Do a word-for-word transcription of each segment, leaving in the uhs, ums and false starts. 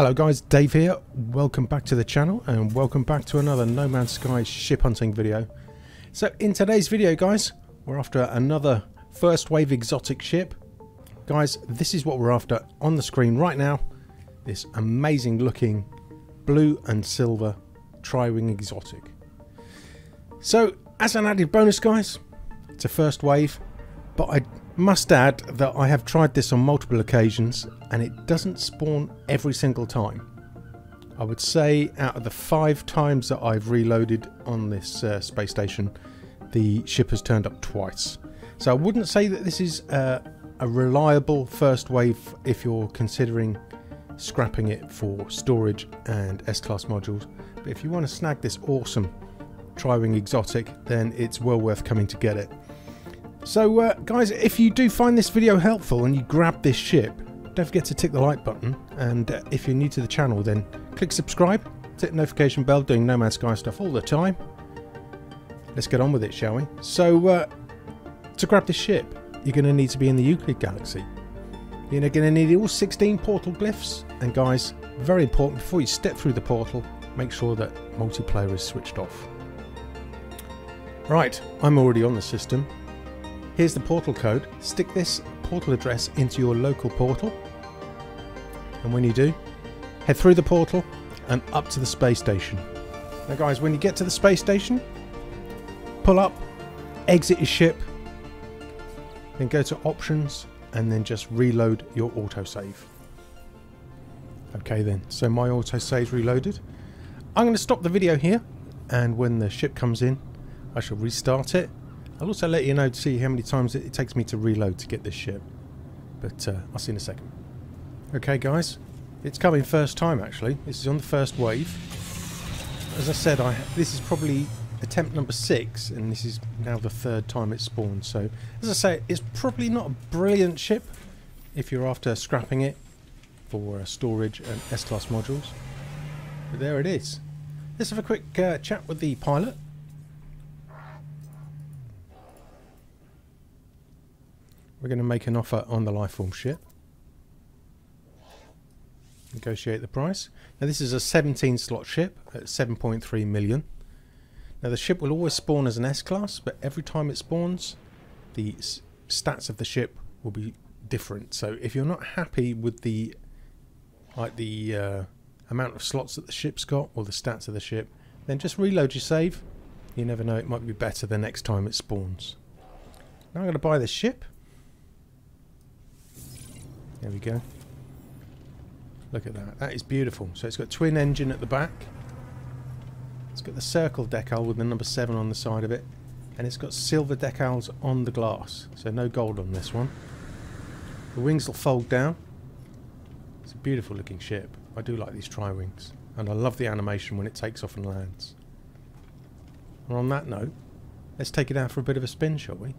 Hello guys, Dave here. Welcome back to the channel and welcome back to another No Man's Sky ship hunting video. So in today's video guys, we're after another first wave exotic ship. Guys, this is what we're after on the screen right now. This amazing looking blue and silver tri-wing exotic. So as an added bonus guys, it's a first wave, but I must add that I have tried this on multiple occasions and it doesn't spawn every single time. I would say out of the five times that I've reloaded on this uh, space station, the ship has turned up twice. So I wouldn't say that this is uh, a reliable first wave if you're considering scrapping it for storage and S-class modules. But if you want to snag this awesome tri-wing exotic, then it's well worth coming to get it. So uh, guys, if you do find this video helpful and you grab this ship, don't forget to tick the like button, and uh, if you're new to the channel then click subscribe, tick the notification bell, doing No Man's Sky stuff all the time. Let's get on with it, shall we? So uh, to grab this ship you're going to need to be in the Euclid Galaxy. You're going to need all sixteen portal glyphs, and guys, very important, before you step through the portal make sure that multiplayer is switched off. Right, I'm already on the system. Here's the portal code. Stick this portal address into your local portal, and when you do, head through the portal and up to the space station. Now guys, when you get to the space station, pull up, exit your ship, then go to options and then just reload your autosave. Okay then, so my autosave's reloaded. I'm going to stop the video here, and when the ship comes in I shall restart it. I'll also let you know to see how many times it takes me to reload to get this ship, but uh, I'll see in a second. Okay guys, it's coming first time actually. This is on the first wave. As I said, I this is probably attempt number six, and this is now the third time it's spawned. So as I say, it's probably not a brilliant ship if you're after scrapping it for uh, storage and S-class modules. But there it is. Let's have a quick uh, chat with the pilot. We're going to make an offer on the Lifeform ship. Negotiate the price. Now this is a seventeen slot ship at seven point three million. Now the ship will always spawn as an S-class, but every time it spawns the stats of the ship will be different. So if you're not happy with the like the uh, amount of slots that the ship's got or the stats of the ship, then just reload your save. You never know, it might be better the next time it spawns. Now I'm going to buy this ship. There we go. Look at that. That is beautiful. So it's got twin engine at the back. It's got the circle decal with the number seven on the side of it. And it's got silver decals on the glass. So no gold on this one. The wings will fold down. It's a beautiful looking ship. I do like these tri-wings. And I love the animation when it takes off and lands. And on that note, let's take it out for a bit of a spin, shall we?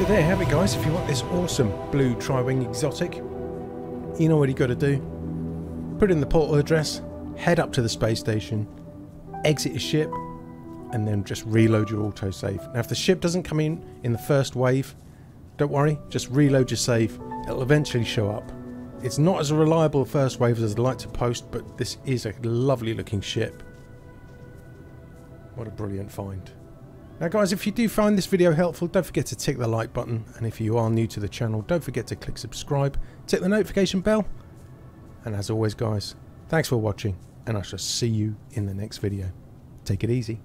So there, have it guys. If you want this awesome blue tri-wing exotic, you know what you got to do. Put in the portal address, head up to the space station, exit your ship, and then just reload your autosave. Now if the ship doesn't come in in the first wave, don't worry, just reload your save. It'll eventually show up. It's not as reliable a first wave as I'd like to post, but this is a lovely looking ship. What a brilliant find. Now guys, if you do find this video helpful, don't forget to tick the like button, and if you are new to the channel, don't forget to click subscribe, tick the notification bell, and as always guys, thanks for watching, and I shall see you in the next video. Take it easy.